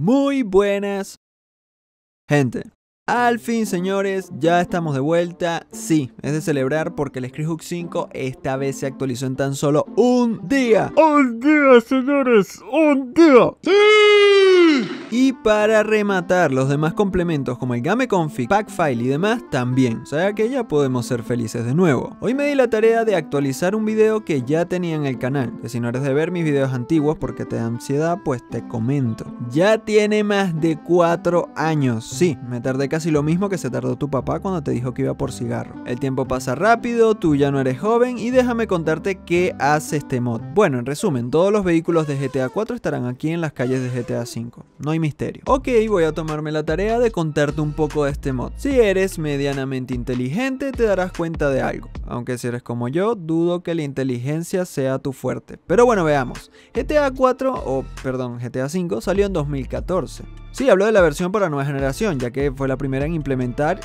Muy buenas, gente. Al fin, señores, ya estamos de vuelta. Sí, es de celebrar porque el Script Hook 5 esta vez se actualizó en tan solo un día. ¡Un día, señores! ¡Un día! ¡Sí! Y para rematar, los demás complementos como el Game Config, Packfile y demás también. O sea que ya podemos ser felices de nuevo. Hoy me di la tarea de actualizar un video que ya tenía en el canal, que si no eres de ver mis videos antiguos porque te da ansiedad, pues te comento. Ya tiene más de 4 años. Sí, me tardé casi lo mismo que se tardó tu papá cuando te dijo que iba por cigarro. El tiempo pasa rápido, tú ya no eres joven y déjame contarte qué hace este mod. Bueno, en resumen, todos los vehículos de GTA 4 estarán aquí en las calles de GTA 5. No hay misterio. Ok, voy a tomarme la tarea de contarte un poco de este mod. Si eres medianamente inteligente, te darás cuenta de algo. Aunque si eres como yo, dudo que la inteligencia sea tu fuerte. Pero bueno, veamos. GTA 5 salió en 2014. Sí, hablo de la versión para nueva generación, ya que fue la primera en implementar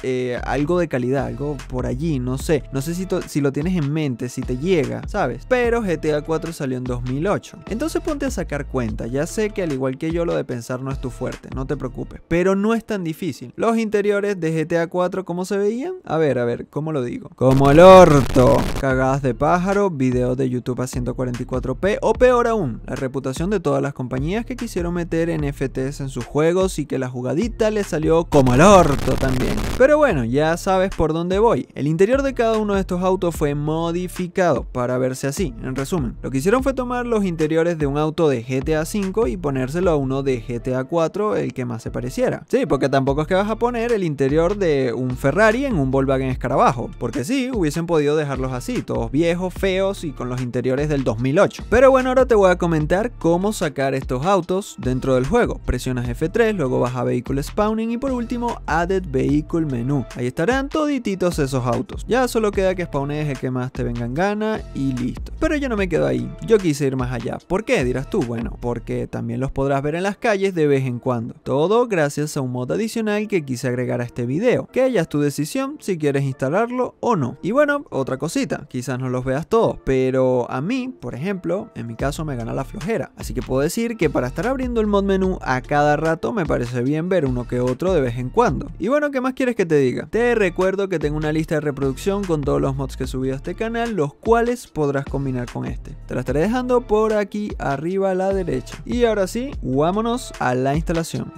algo de calidad, algo por allí, no sé. No sé si lo tienes en mente, si te llega, ¿sabes? Pero GTA 4 salió en 2008. Entonces ponte a sacar cuenta. Ya sé que al igual que yo, lo de pensar no es tu fuerte, no te preocupes. Pero no es tan difícil. Los interiores de GTA 4, ¿cómo se veían? A ver, ¿cómo lo digo? Como el orto. Cagadas de pájaro, videos de YouTube a 144p, o peor aún, la reputación de todas las compañías que quisieron meter NFTs en sus juegos y que la jugadita le salió como el orto también. Pero bueno, ya sabes por dónde voy. El interior de cada uno de estos autos fue modificado para verse así. En resumen, lo que hicieron fue tomar los interiores de un auto de GTA 5 y ponérselo a uno de GTA 4, el que más se pareciera. Sí, porque tampoco es que vas a poner el interior de un Ferrari en un Volkswagen Escarabajo, porque sí, hubiesen podido dejarlos así, todos viejos, feos y con los interiores del 2008. Pero bueno, ahora te voy a comentar cómo sacar estos autos dentro del juego. Presionas F3, luego vas a Vehicle Spawning y por último Added Vehicle Menú. Ahí estarán todititos esos autos. Ya solo queda que spawnees el que más te venga en gana y listo. Pero yo no me quedo ahí, yo quise ir más allá. ¿Por qué? Dirás tú. Bueno, porque también los podrás ver en las calles de vez en cuando. Todo gracias a un mod adicional que quise agregar a este video, que ya es tu decisión si quieres instalarlo o no. Y bueno, otra cosita, quizás no los veas todos, pero a mí, por ejemplo, en mi caso me gana la flojera. Así que puedo decir que para estar abriendo el mod menú a cada rato me parece bien ver uno que otro de vez en cuando. Y bueno, ¿qué más quieres que te diga? Te recuerdo que tengo una lista de reproducción con todos los mods que he subido a este canal, los cuales podrás combinar con este. Te la estaré dejando por aquí arriba a la derecha. Y ahora sí, vámonos a la instalación.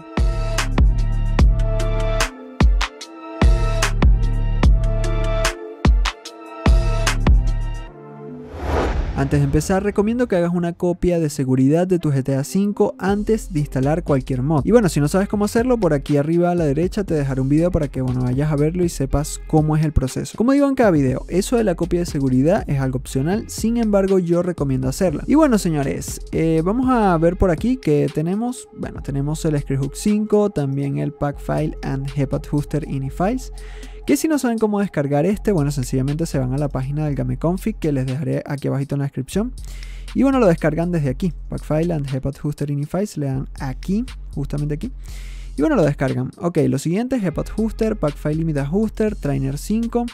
Antes de empezar, recomiendo que hagas una copia de seguridad de tu GTA V antes de instalar cualquier mod. Y bueno, si no sabes cómo hacerlo, por aquí arriba a la derecha te dejaré un video para que vayas a verlo y sepas cómo es el proceso. Como digo en cada video, eso de la copia de seguridad es algo opcional, sin embargo yo recomiendo hacerla. Y bueno, señores, vamos a ver por aquí que tenemos, bueno, tenemos el Script Hook 5, también el Packfile and Heap Adjuster INI Files. Que si no saben cómo descargar este, bueno, sencillamente se van a la página del Game Config que les dejaré aquí abajito en la descripción. Y bueno, lo descargan desde aquí, Packfile and Heap Adjuster INI Files, le dan aquí, justamente aquí. Y bueno, lo descargan. Ok, lo siguiente es Heap Adjuster, Packfile Limit Adjuster, Trainer 5,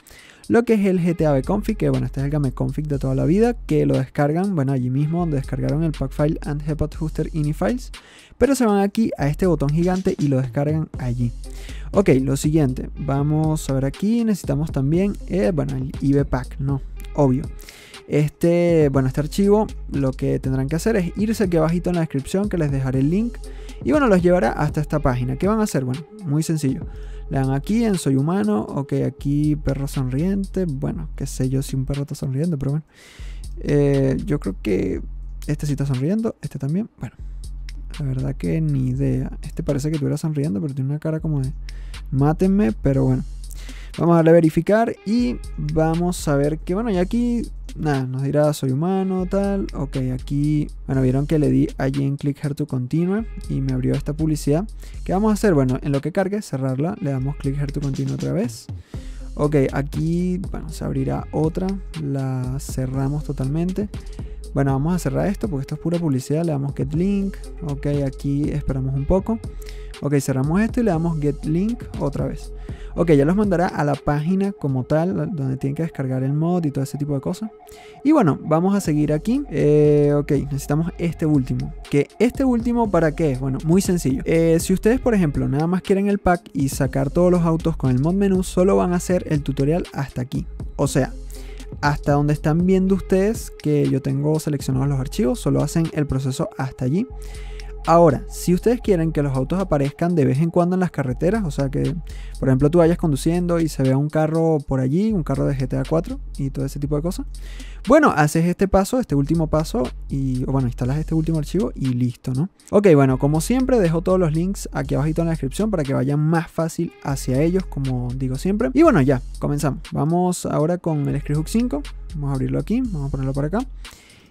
lo que es el GTA V Config, que bueno, este es el Game Config de toda la vida, que lo descargan, bueno, allí mismo donde descargaron el Packfile and Heap Adjuster INI Files, pero se van aquí a este botón gigante y lo descargan allí. Ok, lo siguiente, vamos a ver aquí, necesitamos también, bueno, el IV Pack, no, obvio. Este archivo, lo que tendrán que hacer es irse aquí abajito en la descripción que les dejaré el link. Y bueno, los llevará hasta esta página. ¿Qué van a hacer? Bueno, muy sencillo. Le dan aquí en Soy Humano, ok, aquí Perro Sonriente. Bueno, qué sé yo si un perro está sonriendo, pero bueno. Yo creo que este sí está sonriendo, este también. Bueno, la verdad que ni idea. Este parece que estuviera sonriendo, pero tiene una cara como de mátenme, pero bueno. Vamos a darle a verificar y vamos a ver que, bueno, ya aquí, nada, nos dirá soy humano, tal. Ok, aquí, bueno, vieron que le di allí en click here to continue y me abrió esta publicidad. ¿Qué vamos a hacer? Bueno, en lo que cargue, cerrarla, le damos click here to continue otra vez. Ok, aquí, bueno, se abrirá otra, la cerramos totalmente. Bueno, vamos a cerrar esto porque esto es pura publicidad. Le damos get link. Ok, aquí esperamos un poco. Ok, cerramos esto y le damos get link otra vez. Ok, ya los mandará a la página como tal, donde tienen que descargar el mod y todo ese tipo de cosas. Y bueno, vamos a seguir aquí. Ok, necesitamos este último. ¿Qué? ¿Este último para qué es? Bueno, muy sencillo. Si ustedes, por ejemplo, nada más quieren el pack y sacar todos los autos con el mod menú, solo van a hacer el tutorial hasta aquí. O sea, hasta donde están viendo ustedes que yo tengo seleccionados los archivos, solo hacen el proceso hasta allí. Ahora, si ustedes quieren que los autos aparezcan de vez en cuando en las carreteras, o sea que, por ejemplo, tú vayas conduciendo y se vea un carro por allí, un carro de GTA 4 y todo ese tipo de cosas, bueno, haces este paso, este último paso, y bueno, instalas este último archivo y listo, ¿no? Ok, bueno, como siempre, dejo todos los links aquí abajito en la descripción para que vayan más fácil hacia ellos, como digo siempre. Y bueno, ya, comenzamos. Vamos ahora con el Script Hook 5, vamos a abrirlo aquí, vamos a ponerlo por acá.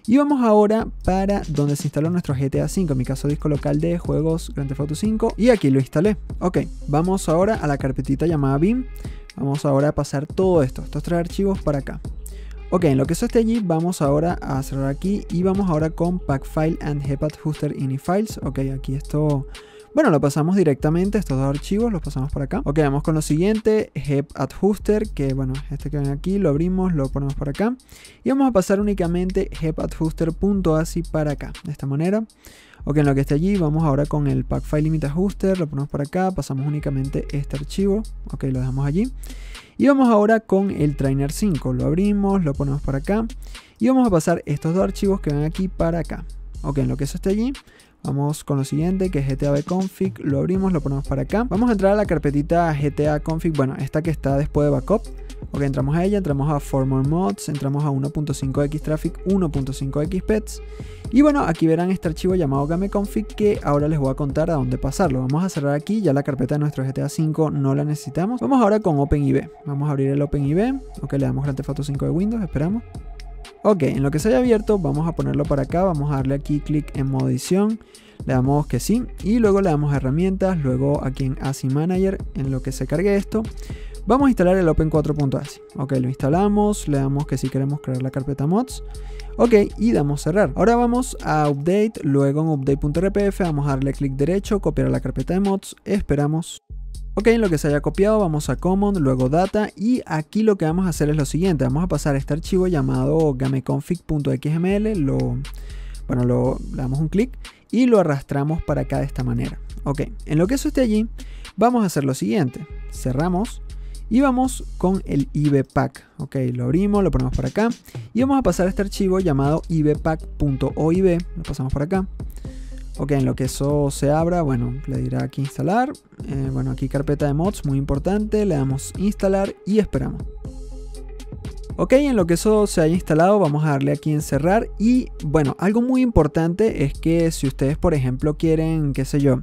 Y vamos ahora para donde se instaló nuestro GTA V, en mi caso disco local de juegos Grand Theft Auto 5, y aquí lo instalé. Ok, vamos ahora a la carpetita llamada BIM, vamos ahora a pasar todo esto, estos tres archivos para acá. Ok, en lo que eso esté allí, vamos ahora a cerrar aquí y vamos ahora con Packfile and Heap Adjuster INI Files. Ok, aquí esto... Bueno, lo pasamos directamente, estos dos archivos los pasamos por acá. Ok, vamos con lo siguiente, Heap Adjuster, que bueno, este que ven aquí, lo abrimos, lo ponemos por acá. Y vamos a pasar únicamente heapadjuster.asi para acá, de esta manera. Ok, en lo que está allí, vamos ahora con el Packfile Limit Adjuster, lo ponemos por acá, pasamos únicamente este archivo. Ok, lo dejamos allí. Y vamos ahora con el Trainer 5, lo abrimos, lo ponemos por acá. Y vamos a pasar estos dos archivos que ven aquí para acá. Ok, en lo que eso esté allí... Vamos con lo siguiente, que es GTA Config, lo abrimos, lo ponemos para acá. Vamos a entrar a la carpetita GTA Config, bueno, esta que está después de backup. Ok, entramos a ella, entramos a Former Mods, entramos a 1.5x Traffic, 1.5x Pets. Y bueno, aquí verán este archivo llamado Game Config, que ahora les voy a contar a dónde pasarlo. Vamos a cerrar aquí, ya la carpeta de nuestro GTA V no la necesitamos. Vamos ahora con OpenIV, vamos a abrir el OpenIV. Ok, le damos Grand Theft Auto 5 de Windows, esperamos. Ok, en lo que se haya abierto vamos a ponerlo para acá, vamos a darle aquí clic en modo edición, le damos que sí y luego le damos herramientas, luego aquí en ASI Manager, en lo que se cargue esto, vamos a instalar el Open4.asi. Ok, lo instalamos, le damos que sí queremos crear la carpeta mods, ok, y damos cerrar. Ahora vamos a update, luego en update.rpf vamos a darle clic derecho, copiar a la carpeta de mods, esperamos. Ok, en lo que se haya copiado vamos a Common, luego Data y aquí lo que vamos a hacer es lo siguiente. Vamos a pasar este archivo llamado gameconfig.xml, le damos un clic y lo arrastramos para acá de esta manera. Ok, en lo que eso esté allí vamos a hacer lo siguiente. Cerramos y vamos con el IV Pack. Ok, lo abrimos, lo ponemos por acá y vamos a pasar este archivo llamado ibpack.oib, lo pasamos por acá. Ok, en lo que eso se abra, bueno, le dirá aquí instalar, bueno, aquí carpeta de mods, muy importante, le damos instalar y esperamos. Ok, en lo que eso se haya instalado, vamos a darle aquí en cerrar y, bueno, algo muy importante es que si ustedes, por ejemplo, quieren, qué sé yo,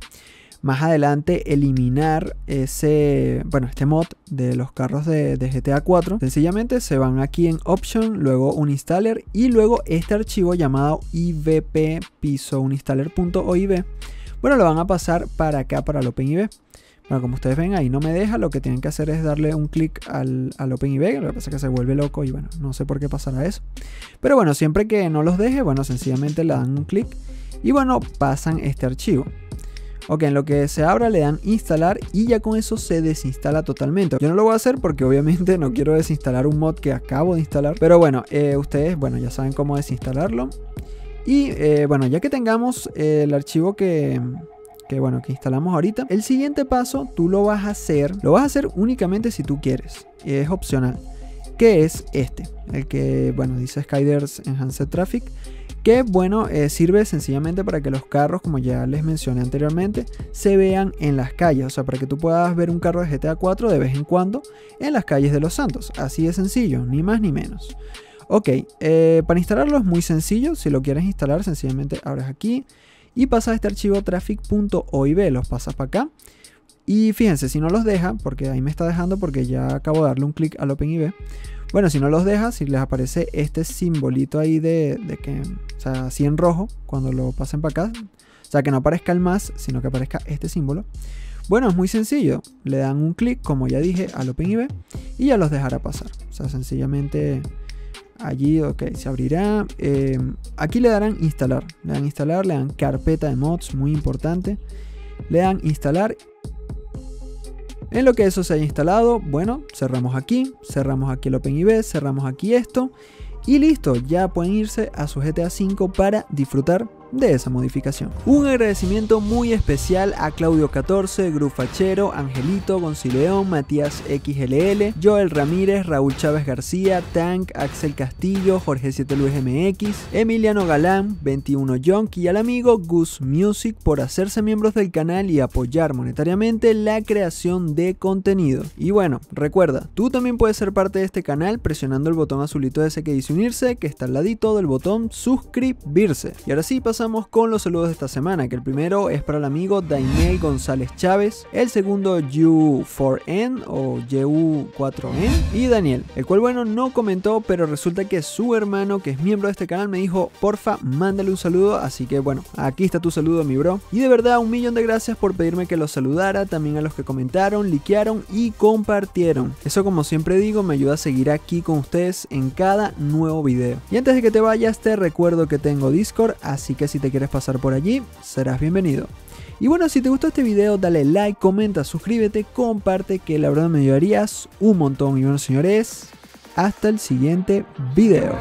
más adelante eliminar ese, bueno, este mod de los carros de GTA 4. Sencillamente se van aquí en Option, luego un installer y luego este archivo llamado ivp-uninstaller.oib. Bueno, lo van a pasar para acá, para el OpenIV. Bueno, como ustedes ven, ahí no me deja. Lo que tienen que hacer es darle un clic al OpenIV. Lo que pasa es que se vuelve loco y bueno, no sé por qué pasará eso. Pero bueno, siempre que no los deje, bueno, sencillamente le dan un clic y bueno, pasan este archivo. Ok, en lo que se abra le dan instalar y ya con eso se desinstala totalmente. Yo no lo voy a hacer porque obviamente no quiero desinstalar un mod que acabo de instalar. Pero bueno, ustedes bueno, ya saben cómo desinstalarlo. Y bueno, ya que tengamos el archivo que instalamos ahorita, el siguiente paso tú lo vas a hacer. Lo vas a hacer únicamente si tú quieres. Es opcional. Que es este. El que, bueno, dice Skyders Enhanced Traffic. Que bueno, sirve sencillamente para que los carros, como ya les mencioné anteriormente, se vean en las calles. O sea, para que tú puedas ver un carro de GTA 4 de vez en cuando en las calles de Los Santos. Así de sencillo, ni más ni menos. Ok, para instalarlo es muy sencillo. Si lo quieres instalar, sencillamente abres aquí y pasas este archivo traffic.oib, los pasas para acá. Y fíjense, si no los deja, porque ahí me está dejando porque ya acabo de darle un clic al OpenIV. Bueno, si no los deja, si les aparece este simbolito ahí de que, o sea, así en rojo, cuando lo pasen para acá. O sea, que no aparezca el más, sino que aparezca este símbolo. Bueno, es muy sencillo. Le dan un clic, como ya dije, al OpenIV y ya los dejará pasar. O sea, sencillamente allí, ok, se abrirá. Aquí le darán instalar, le dan instalar, le dan carpeta de mods, muy importante, le dan instalar. En lo que eso se haya instalado, bueno, cerramos aquí el OpenIV, cerramos aquí esto y listo, ya pueden irse a su GTA V para disfrutar de esa modificación. Un agradecimiento muy especial a Claudio14, Grufachero, Angelito, Goncileon, Matías xll, Joel Ramírez, Raúl Chávez García, Tank, Axel Castillo, jorge 7, LuisMX, Emiliano Galán, 21yonk y al amigo GooseMusic por hacerse miembros del canal y apoyar monetariamente la creación de contenido. Y bueno, recuerda, tú también puedes ser parte de este canal presionando el botón azulito ese que dice unirse, que está al ladito del botón suscribirse. Y ahora sí, pasamos con los saludos de esta semana, que el primero es para el amigo Daniel González Chávez, el segundo Yu4n o Yu4n y Daniel, el cual bueno no comentó, pero resulta que su hermano que es miembro de este canal me dijo porfa mándale un saludo, así que bueno, aquí está tu saludo mi bro, y de verdad un millón de gracias por pedirme que los saludara, también a los que comentaron, likearon y compartieron, eso como siempre digo me ayuda a seguir aquí con ustedes en cada nuevo video. Y antes de que te vayas te recuerdo que tengo Discord, así que si te quieres pasar por allí, serás bienvenido. Y bueno, si te gustó este video, dale like, comenta, suscríbete, comparte, que la verdad me ayudarías un montón. Y bueno, señores, hasta el siguiente video.